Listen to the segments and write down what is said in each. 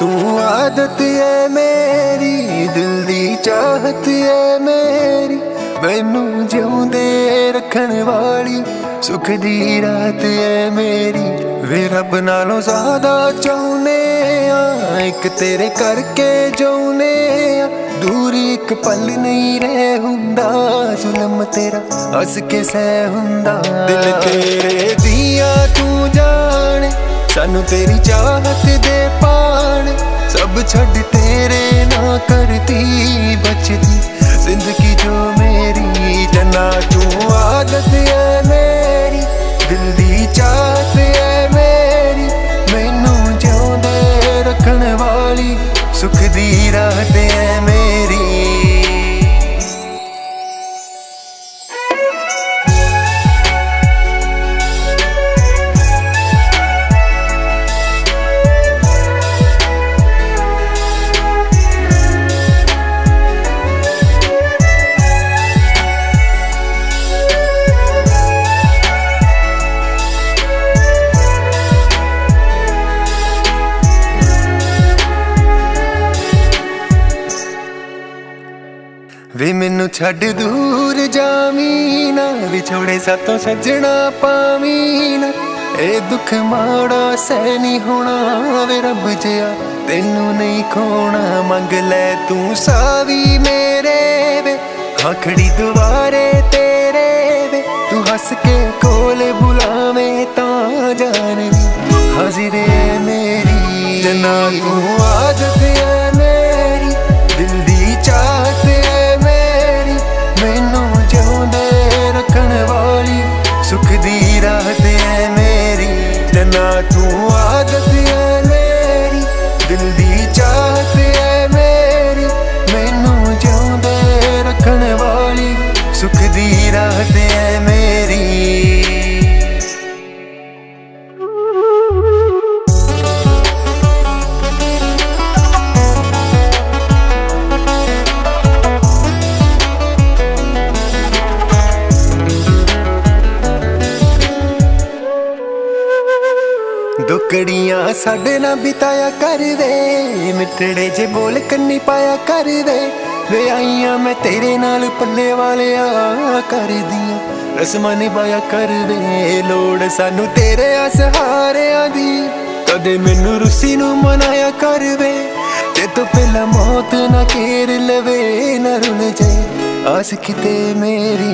तू आदत है मेरी दिल दी चाहत है मेरी मैनू जिउंदे रखण वाली सुख दी रात है मेरी वे रब नालों ज़्यादा चाहुने आ एक तेरे करके जाऊने दूरी एक पल नहीं रह हुंदा जुलम तेरा हस के सह हुंदा दिल तेरे दिया तू जाने सानू तेरी चाहत दे पाण सब छड़ तेरे ना करती बचती जिंदगी जो मेरी जना तू आदत है मेरी दिल दी चाहत है मेरी मैनू जिउंदे रखण वाली सुख दी रात है मेरी वे मैनू छड़ दूर जामी ना विछोड़े सातों सजना पावी ना ए दुख माड़ा सह नहीं होना वे रब जिया तेनू नहीं खोना मंग लै तू सावी मेरे वे हाँ खड़ी दुआरे तेरे वे तू हंस के कोल बुलावे ता जाने हाजिर है मेरी जना तू आदत है मेरी दिल दी चाहत सुख दी रात है मेरी जना तू आदत है मेरी दिल दी चाहत है मेरी मैनू जिउंदे रखण वाली सुख दी रात है मेरी दुकड़ियां साढ़े ना बिताया कर दे मिठड़े जे बोल कन्नी पाया कर दे वे आईयां मैं तेरे नाल पल्ले वाले आ कर दियां रस्मां निभाया कर दे लोड़ सानू तेरे असहारियां दी कदे मैनू रुसी नू मनाया कर दे जे तू पहला मौत ना घेर लवे ना रुन जाए आस किते मेरी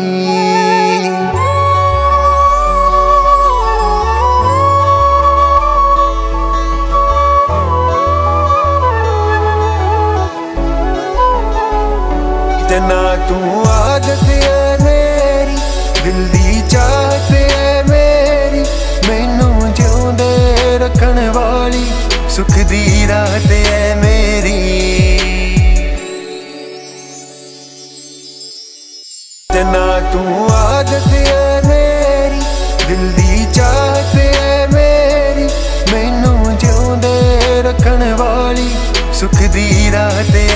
जना तू आदत है मेरी दिल दी चाहत है मेरी मैनू जिउंदे रखण वाली सुख दी रात है मेरी जना तू आदत है मेरी दिल दी चाहत है मेरी मैनू जिउंदे रखण वाली सुख दी रात